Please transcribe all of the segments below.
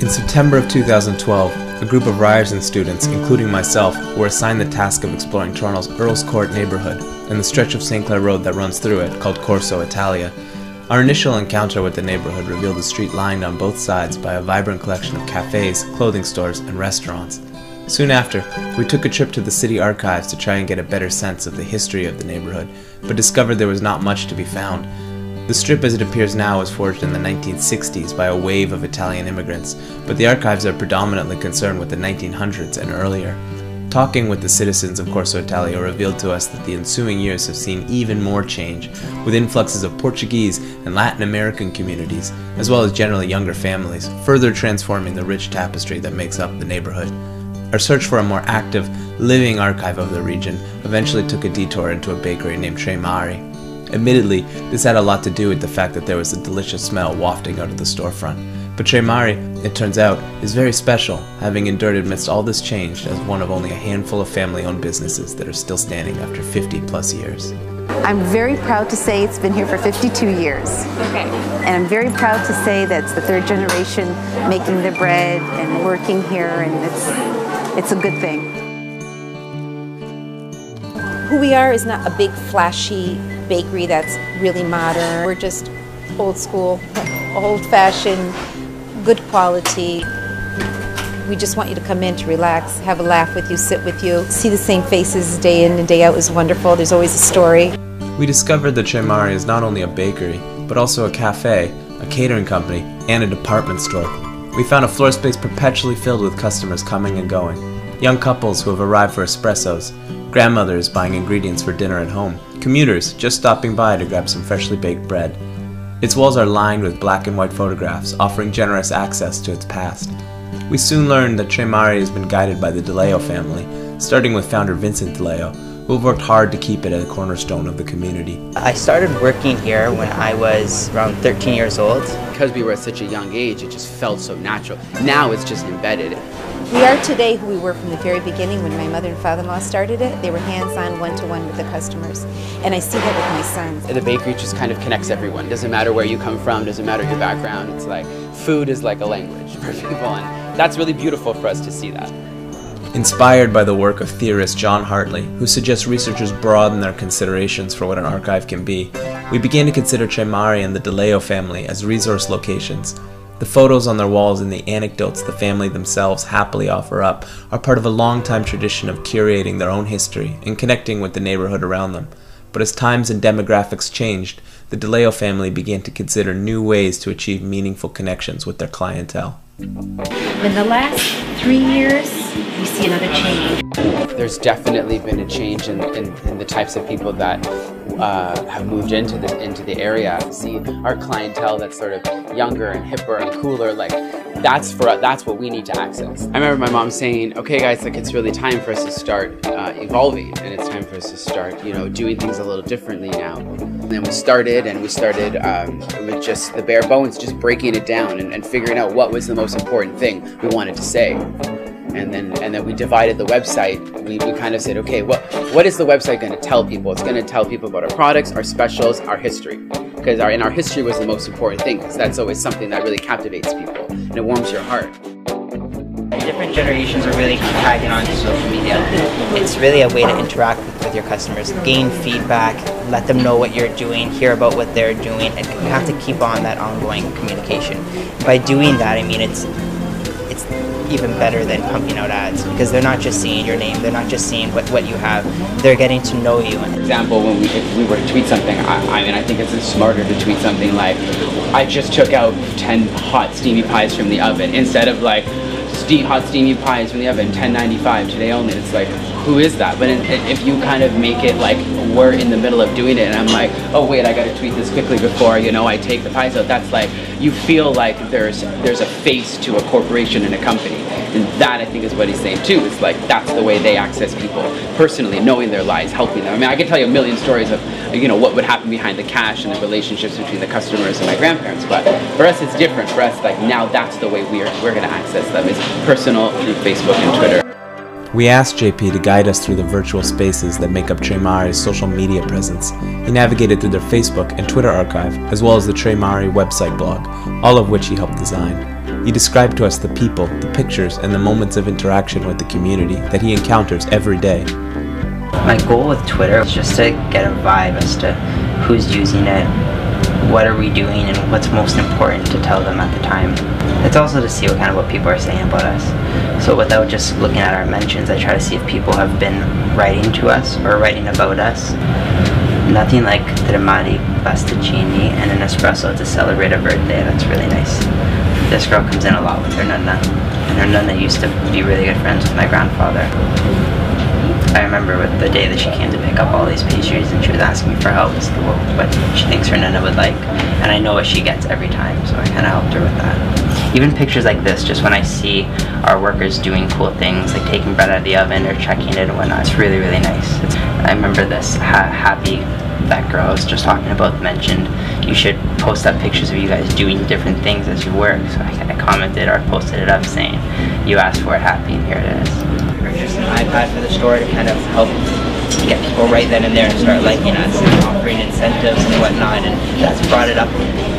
In September of 2012, a group of Ryerson students, including myself, were assigned the task of exploring Toronto's Earl's Court neighborhood and the stretch of St. Clair Road that runs through it, called Corso Italia. Our initial encounter with the neighborhood revealed a street lined on both sides by a vibrant collection of cafes, clothing stores, and restaurants. Soon after, we took a trip to the city archives to try and get a better sense of the history of the neighborhood, but discovered there was not much to be found. The strip as it appears now was forged in the 1960s by a wave of Italian immigrants, but the archives are predominantly concerned with the 1900s and earlier. Talking with the citizens of Corso Italia revealed to us that the ensuing years have seen even more change, with influxes of Portuguese and Latin American communities, as well as generally younger families, further transforming the rich tapestry that makes up the neighborhood. Our search for a more active, living archive of the region eventually took a detour into a bakery named Tre Mari. Admittedly, this had a lot to do with the fact that there was a delicious smell wafting out of the storefront. But Tre Mari, it turns out, is very special, having endured amidst all this change as one of only a handful of family-owned businesses that are still standing after 50-plus years. I'm very proud to say it's been here for 52 years. Okay. And I'm very proud to say that's the third generation making the bread and working here, and it's a good thing. Who we are is not a big, flashy bakery that's really modern. We're just old school, old-fashioned, good quality. We just want you to come in to relax, have a laugh with you, sit with you. See the same faces day in and day out is wonderful. There's always a story. We discovered that Tre Mari is not only a bakery, but also a cafe, a catering company, and a department store. We found a floor space perpetually filled with customers coming and going. Young couples who have arrived for espressos, grandmothers buying ingredients for dinner at home, commuters just stopping by to grab some freshly baked bread. Its walls are lined with black and white photographs, offering generous access to its past. We soon learned that Tre Mari has been guided by the DeLeo family, starting with founder Vincent DeLeo, who have worked hard to keep it a cornerstone of the community. I started working here when I was around 13 years old. Because we were at such a young age, it just felt so natural. Now it's just embedded. We are today who we were from the very beginning when my mother and father-in-law started it. They were hands-on, one-to-one with the customers. And I see that with my sons. The bakery just kind of connects everyone. It doesn't matter where you come from, doesn't matter your background. It's like, food is like a language for people, and that's really beautiful for us to see that. Inspired by the work of theorist John Hartley, who suggests researchers broaden their considerations for what an archive can be, we began to consider Tre Mari and the DeLeo family as resource locations. The photos on their walls and the anecdotes the family themselves happily offer up are part of a long-time tradition of curating their own history and connecting with the neighborhood around them. But as times and demographics changed, the DeLeo family began to consider new ways to achieve meaningful connections with their clientele. In the last 3 years, we see another change. There's definitely been a change in the types of people that have moved into the area. See our clientele that's sort of younger and hipper and cooler. Like that's what we need to access. I remember my mom saying, "Okay, guys, like it's really time for us to start evolving, and it's time for us to start, doing things a little differently now." And then we started with just the bare bones, just breaking it down and figuring out what was the most important thing we wanted to say. And then we divided the website. We kind of said, okay, what is the website going to tell people? It's going to tell people about our products, our specials, our history. Because our history was the most important thing, because that's always something that really captivates people and it warms your heart. Different generations are really tagging on to social media. It's really a way to interact with your customers, gain feedback, let them know what you're doing, hear about what they're doing, and you have to keep on that ongoing communication. By doing that, I mean it's even better than pumping out ads, because they're not just seeing your name, they're not just seeing what you have, they're getting to know you. For example, if we were to tweet something, I think it's smarter to tweet something like, I just took out 10 hot steamy pies from the oven, instead of like, hot steamy pies from the oven, $10.95 today only. It's like, who is that? But if you kind of make it like we're in the middle of doing it, and I'm like, oh wait, I gotta tweet this quickly before I take the pies out. That's like, you feel like there's a face to a corporation and a company, and that I think is what he's saying too. It's like that's the way they access people personally, knowing their lives, helping them. I mean, I can tell you a million stories of what would happen behind the cash and the relationships between the customers and my grandparents. But for us, it's different. For us, like now, that's the way we're gonna access them. It's personal through Facebook and Twitter. We asked JP to guide us through the virtual spaces that make up Tre Mari's social media presence. He navigated through their Facebook and Twitter archive, as well as the Tre Mari website blog, all of which he helped design. He described to us the people, the pictures, and the moments of interaction with the community that he encounters every day. My goal with Twitter is just to get a vibe as to who's using it, what are we doing, and what's most important to tell them at the time. It's also to see what people are saying about us. So without just looking at our mentions, I try to see if people have been writing to us or writing about us. Nothing like Tre Mari Bakery and an espresso to celebrate a birthday. That's really nice. This girl comes in a lot with her nonna, and her nonna used to be really good friends with my grandfather. I remember the day that she came to pick up all these pastries and she was asking for help as to what she thinks her nana would like. And I know what she gets every time, so I kind of helped her with that. Even pictures like this, just when I see our workers doing cool things, like taking bread out of the oven or checking it and whatnot, it's really, really nice. I remember this happy, that girl I was just talking about mentioned, you should post up pictures of you guys doing different things as you work. So I commented or posted it up saying, you asked for it, happy, and here it is. Just an iPad for the store to kind of help get people right then and there and start liking us and offering incentives and whatnot, and that's brought it up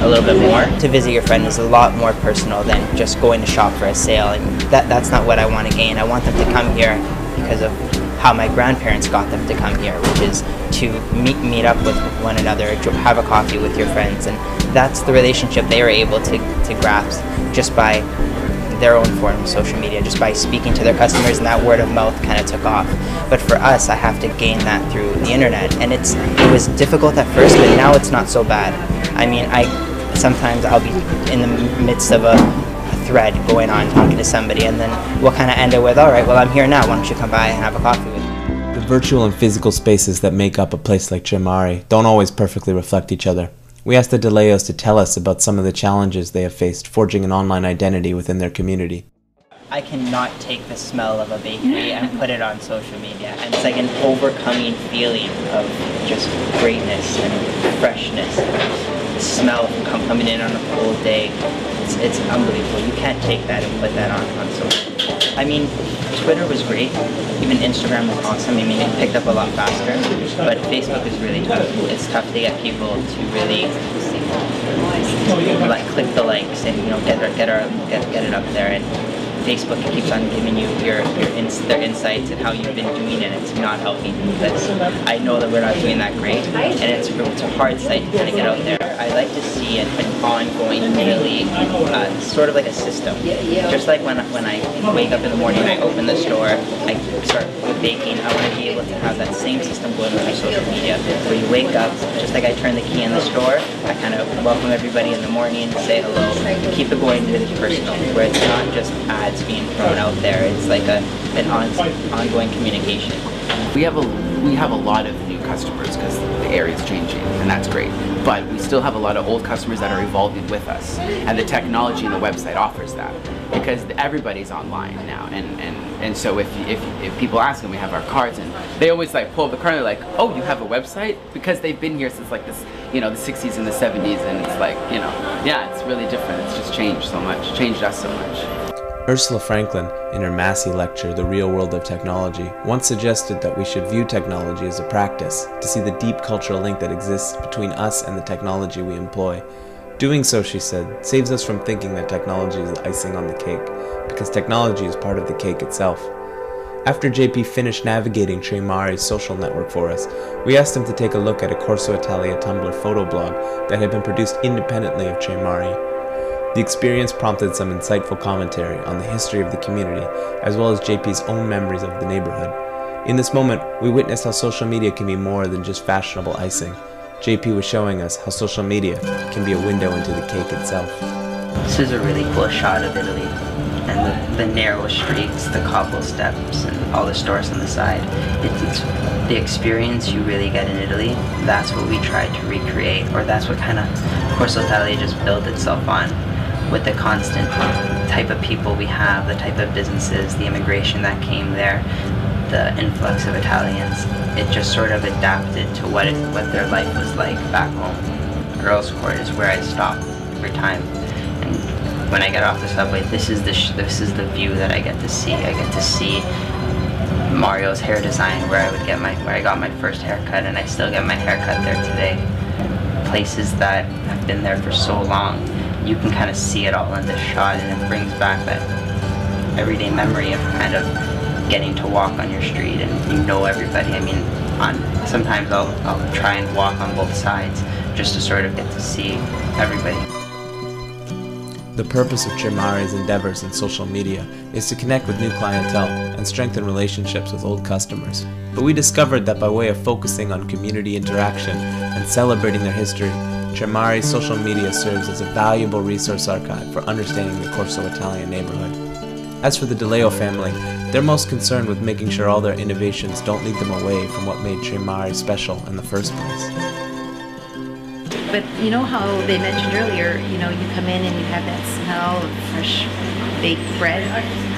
a little bit more. To visit your friend is a lot more personal than just going to shop for a sale, and that's not what I want to gain. I want them to come here because of how my grandparents got them to come here, which is to meet up with one another, to have a coffee with your friends, and that's the relationship they were able to grasp just by their own form of social media, just by speaking to their customers, and that word of mouth kind of took off. But for us, I have to gain that through the internet, and it was difficult at first, but now it's not so bad. I mean, sometimes I'll be in the midst of a thread going on talking to somebody, and then we'll kind of end it with, all right, well, I'm here now, why don't you come by and have a coffee with me. The virtual and physical spaces that make up a place like Tre Mari don't always perfectly reflect each other. We asked the DeLeos to tell us about some of the challenges they have faced forging an online identity within their community. I cannot take the smell of a bakery and put it on social media. And it's like an overcoming feeling of just greatness and freshness. The smell coming in on a cold day, it's unbelievable. You can't take that and put that on social media. I mean, Twitter was great, even Instagram was awesome. I mean, it picked up a lot faster, but Facebook is really tough. It's tough to get people to really like click the likes and get it up there. And Facebook keeps on giving you their insights and how you've been doing, and it's not helping because I know that we're not doing that great, and it's a hard site to kind of get out there. I like to see an ongoing, really sort of like a system. Just like when I wake up in the morning, I open the store, I start with baking. I want to be able to have that same system going with my social media, where you wake up, just like I turn the key in the store, I kind of welcome everybody in the morning, say hello, keep it going to the personal, where it's not just ads being thrown out there. It's like an ongoing communication. We have a lot of new customers because the area is changing, and that's great. But we still have a lot of old customers that are evolving with us, and the technology and the website offers that, because everybody's online now. And so if people ask them, we have our cards, and they always like pull up the card and they're like, oh, you have a website? Because they've been here since like this, the 60s and the 70s, and it's like, yeah, it's really different. It's just changed so much, changed us so much. Ursula Franklin, in her Massey lecture, The Real World of Technology, once suggested that we should view technology as a practice, to see the deep cultural link that exists between us and the technology we employ. Doing so, she said, saves us from thinking that technology is icing on the cake, because technology is part of the cake itself. After JP finished navigating Tre Mari's social network for us, we asked him to take a look at a Corso Italia Tumblr photo blog that had been produced independently of Tre Mari. The experience prompted some insightful commentary on the history of the community, as well as JP's own memories of the neighborhood. In this moment, we witnessed how social media can be more than just fashionable icing. JP was showing us how social media can be a window into the cake itself. This is a really cool shot of Italy, and the narrow streets, the cobble steps, and all the stores on the side. It's the experience you really get in Italy. That's what we tried to recreate, or that's what kind of Corso Italia just built itself on. With the constant type of people we have, the type of businesses, the immigration that came there, the influx of Italians, it just sort of adapted to what their life was like back home. Earl's Court is where I stop every time, and when I get off the subway, this is the view that I get to see. I get to see Mario's hair design, where I got my first haircut, and I still get my haircut there today. Places that have been there for so long. you can kind of see it all in this shot, and it brings back that everyday memory of kind of getting to walk on your street and you know everybody. I mean, sometimes I'll try and walk on both sides just to sort of get to see everybody. The purpose of Tre Mari's endeavors in social media is to connect with new clientele and strengthen relationships with old customers. But we discovered that by way of focusing on community interaction and celebrating their history, Tre Mari's social media serves as a valuable resource archive for understanding the Corso Italia neighborhood. As for the DeLeo family, they're most concerned with making sure all their innovations don't lead them away from what made Tre Mari special in the first place. But you know how they mentioned earlier, you know, you come in and you have that smell of fresh baked bread.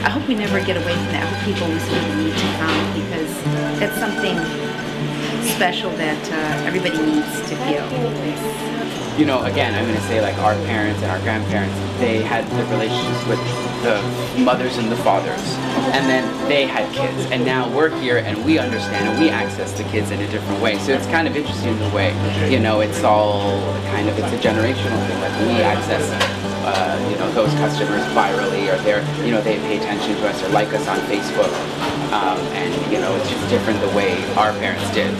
I hope we never get away from that. I hope people always feel the need to come, because that's something special that everybody needs to feel. You know, again, I'm going to say, like, our parents and our grandparents, they had the relationships with the mothers and the fathers, and then they had kids, and now we're here and we understand and we access the kids in a different way. So it's kind of interesting in a way, you know, it's all kind of, it's a generational thing. Like, we access you know, those customers virally, or they're, you know, they pay attention to us or like us on Facebook, and you know, it's just different the way our parents did.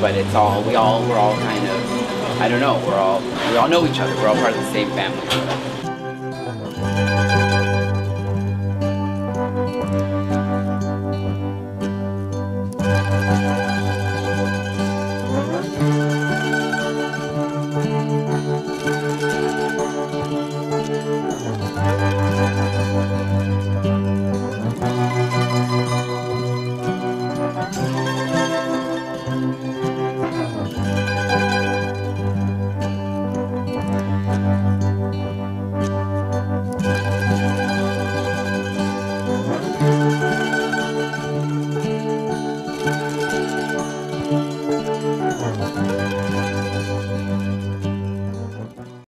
But it's all, we're all kind of, I don't know, we all know each other, we're all part of the same family.